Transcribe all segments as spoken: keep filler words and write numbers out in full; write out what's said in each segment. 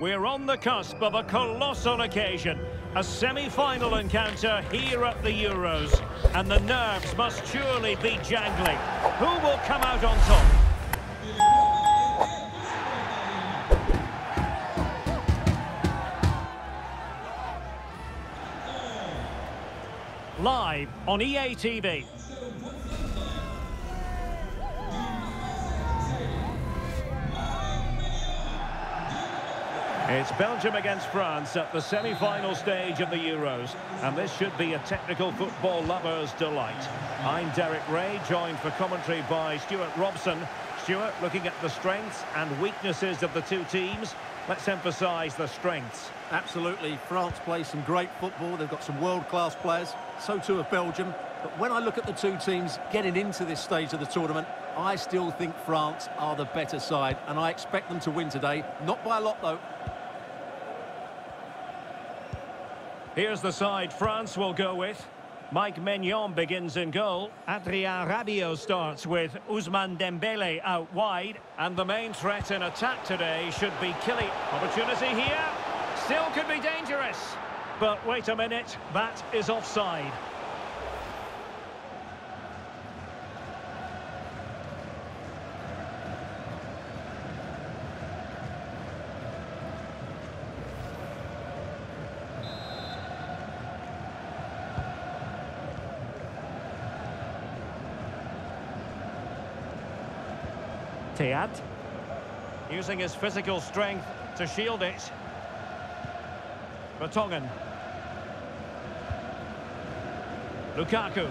We're on the cusp of a colossal occasion, a semi-final encounter here at the Euros, and the nerves must surely be jangling. Who will come out on top? Live on E A T V. It's Belgium against France at the semi-final stage of the Euros, and this should be a technical football lover's delight. I'm Derek Ray, joined for commentary by Stuart Robson. Stuart, looking at the strengths and weaknesses of the two teams, let's emphasise the strengths. Absolutely, France plays some great football, they've got some world-class players, so too have Belgium. But when I look at the two teams getting into this stage of the tournament, I still think France are the better side, and I expect them to win today. Not by a lot, though. Here's the side France will go with. Mike Maignan begins in goal. Adrien Rabiot starts with Ousmane Dembele out wide. And the main threat in attack today should be Kylian. Opportunity here. Still could be dangerous. But wait a minute, that is offside. Teat, using his physical strength to shield it. Vertonghen. Lukaku.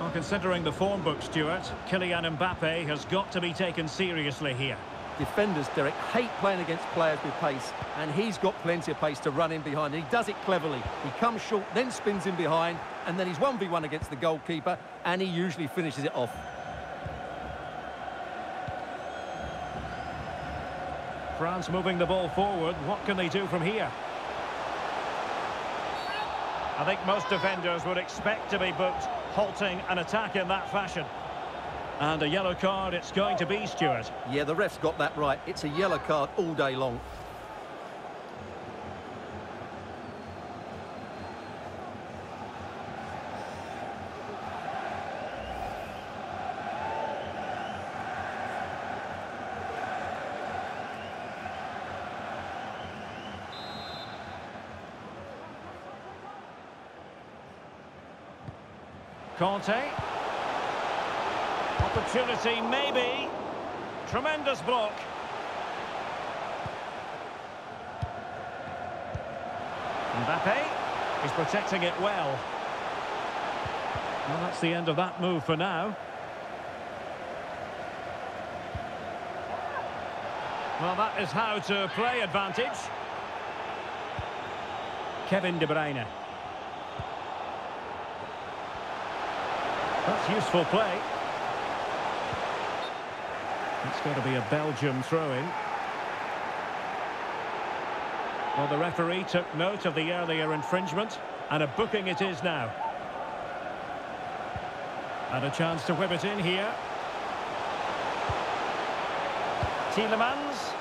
Well, considering the form book, Stuart, Kylian Mbappe has got to be taken seriously here. Defenders, Derek, hate playing against players with pace, and he's got plenty of pace to run in behind. He does it cleverly. He comes short, then spins in behind, and then he's one v one against the goalkeeper, and he usually finishes it off. France moving the ball forward. What can they do from here? I think most defenders would expect to be booked, halting an attack in that fashion. And a yellow card it's going to be, Stuart. Yeah, the ref's got that right. It's a yellow card all day long. Conte. Opportunity, maybe. Tremendous block. Mbappe. He's protecting it well. Well, that's the end of that move for now. Well, that is how to play advantage. Kevin De Bruyne. That's useful play. It's going to be a Belgium throw-in. Well, the referee took note of the earlier infringement, and a booking it is now. And a chance to whip it in here. Tielemans.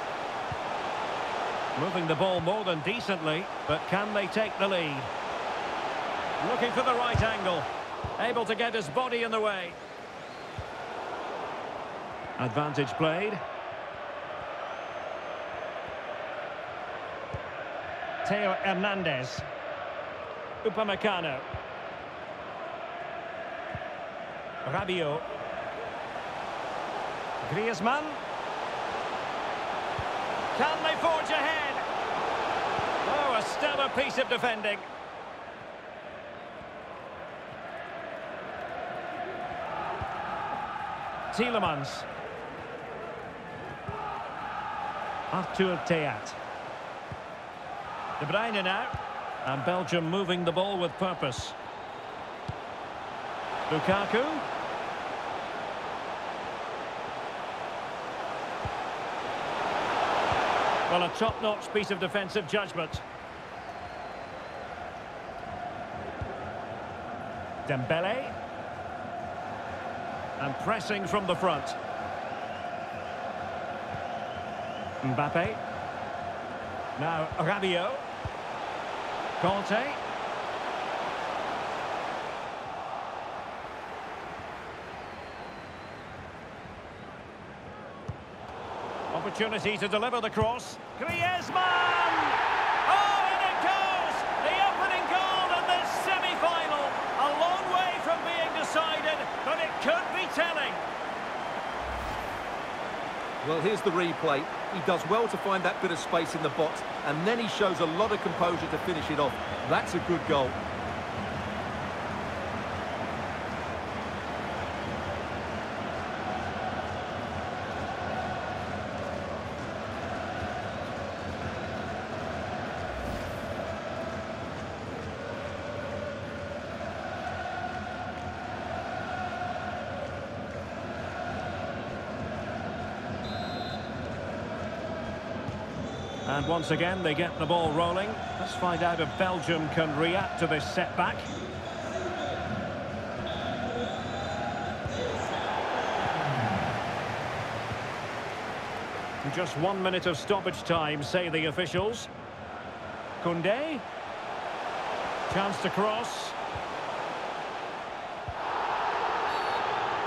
Moving the ball more than decently, but can they take the lead? Looking for the right angle. Able to get his body in the way. Advantage played. Theo Hernandez. Upamecano. Rabiot. Griezmann. Can they forge ahead? Oh, a stellar piece of defending. Tielemans. Arthur Teat. De Bruyne now. And Belgium moving the ball with purpose. Lukaku. Well, a top-notch piece of defensive judgment. Dembele. And pressing from the front. Mbappe. Now Rabiot. Conte. Opportunity to deliver the cross. Griezmann! Oh, in it goes! The opening goal in this semi-final. A long way from being decided, but it could be telling. Well, here's the replay. He does well to find that bit of space in the box, and then he shows a lot of composure to finish it off. That's a good goal. And once again, they get the ball rolling. Let's find out if Belgium can react to this setback. Just one minute of stoppage time, say the officials. Koundé. Chance to cross.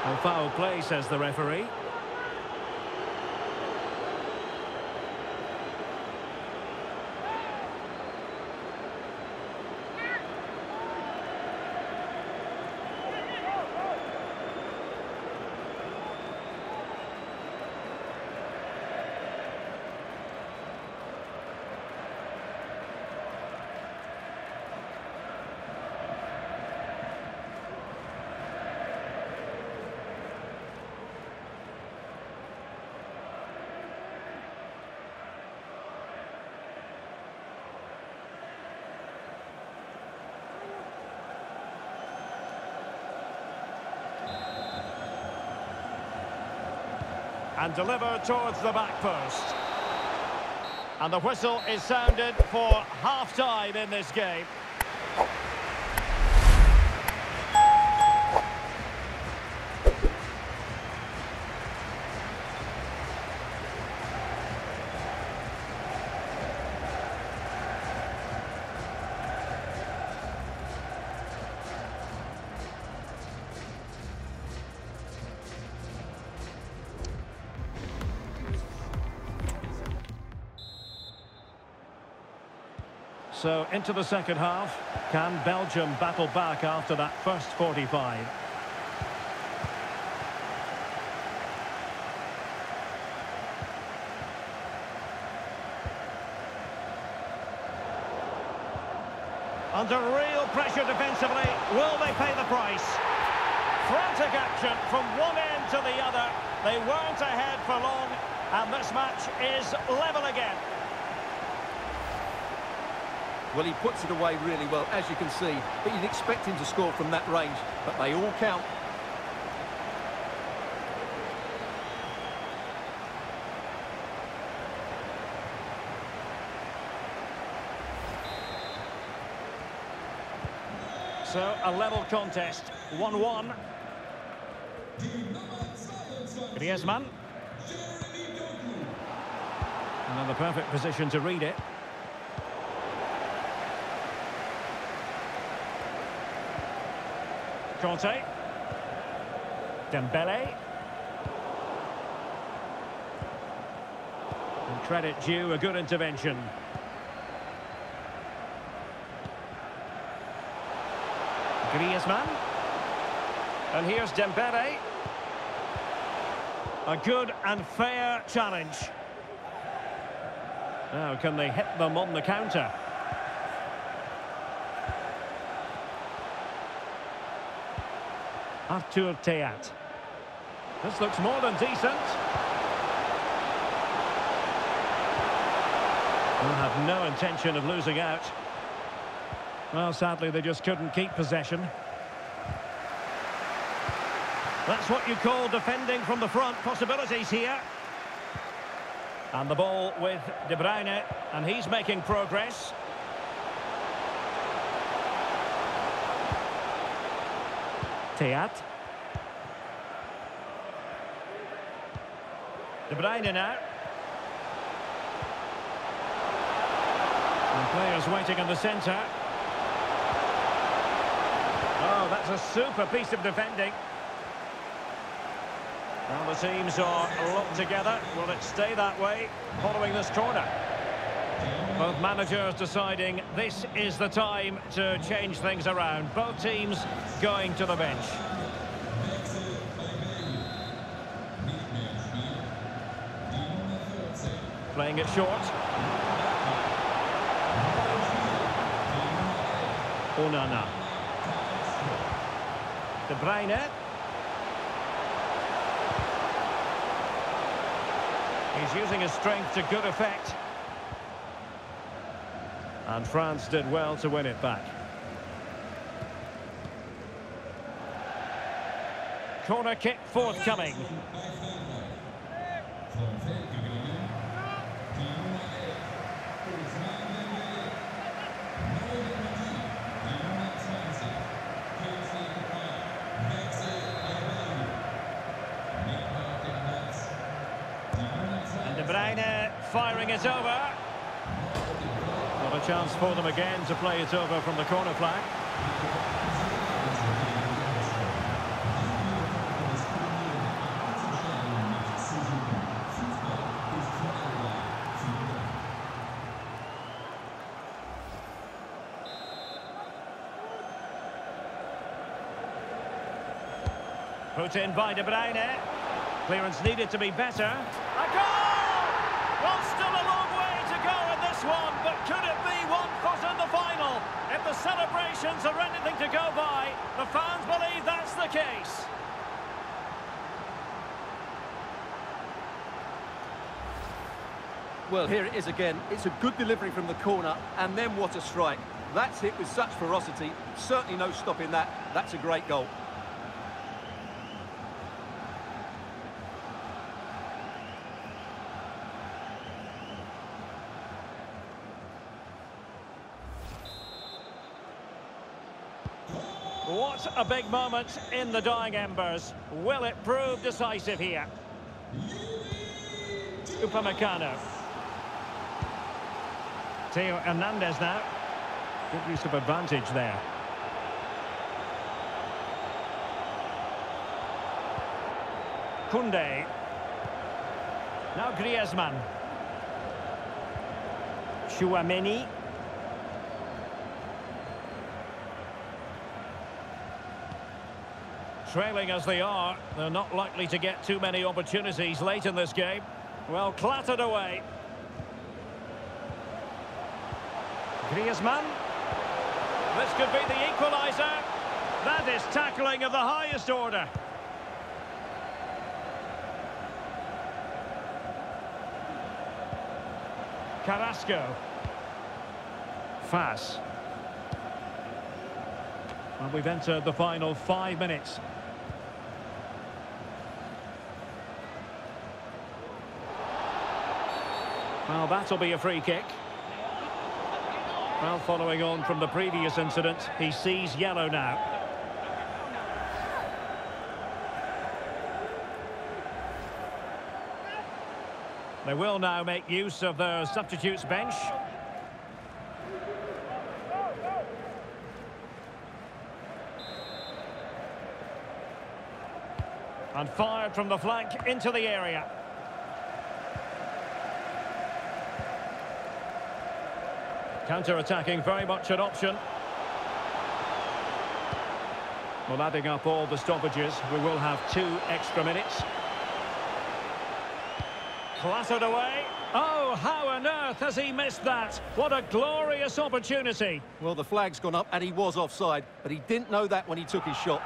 And foul play, says the referee. And deliver towards the back post. And the whistle is sounded for half-time in this game. So into the second half, can Belgium battle back after that first forty-five? Under real pressure defensively, will they pay the price? Frantic action from one end to the other. They weren't ahead for long, and this match is level again. Well, he puts it away really well, as you can see. But you'd expect him to score from that range, but they all count. So, a level contest. one one. Griezmann. Another perfect position to read it. Conte. Dembele. And credit due, a good intervention. Griezmann. And here's Dembele. A good and fair challenge. Now, can they hit them on the counter? Arthur Teat. This looks more than decent. They have no intention of losing out. Well, sadly, they just couldn't keep possession. That's what you call defending from the front. Possibilities here. And the ball with De Bruyne, and he's making progress. Teat. De Bruyne now. players waiting in the centre. Oh, that's a super piece of defending. Now the teams are locked together. Will it stay that way following this corner? Both managers deciding this is the time to change things around. Both teams going to the bench. Playing it short. Onana. De Bruyne. He's using his strength to good effect. And France did well to win it back. Corner kick forthcoming. And De Bruyne firing it over. A chance for them again to play it over from the corner flag. Put in by De Bruyne. Clearance needed to be better. A goal! Well, still a long way to go in this one, but could it be one foot in the final? If the celebrations are anything to go by, the fans believe that's the case. Well, here it is again. It's a good delivery from the corner, and then what a strike. That's hit with such ferocity. Certainly no stopping that. That's a great goal. What a big moment in the dying embers. Will it prove decisive here? Upamecano. Theo Hernandez now. Good use of advantage there. Koundé. Now Griezmann. Chuameni. Trailing as they are, they're not likely to get too many opportunities late in this game. Well, clattered away. Griezmann. This could be the equaliser. That is tackling of the highest order. Carrasco. Fast. And we've entered the final five minutes. Well, that'll be a free kick. Well, following on from the previous incident, he sees yellow now. They will now make use of their substitutes bench. And fired from the flank into the area. Counter-attacking very much an option. Well, adding up all the stoppages, we will have two extra minutes. Clattered away. Oh, how on earth has he missed that? What a glorious opportunity. Well, the flag's gone up and he was offside, but he didn't know that when he took his shot.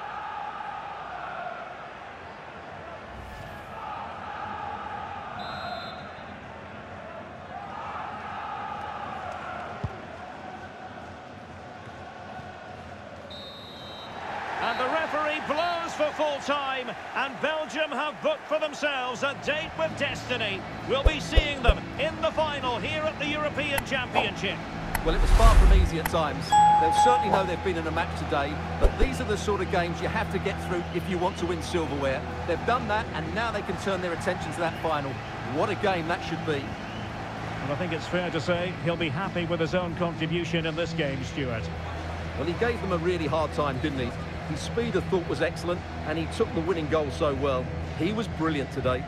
And the referee blows for full time, and Belgium have booked for themselves a date with destiny. We'll be seeing them in the final here at the European Championship. Well, it was far from easy at times. They'll certainly know they've been in a match today, but these are the sort of games you have to get through if you want to win silverware. They've done that, and now they can turn their attention to that final. What a game that should be. Well, I think it's fair to say he'll be happy with his own contribution in this game, Stuart. Well, he gave them a really hard time, didn't he? His speed of thought was excellent, and he took the winning goal so well. He was brilliant today.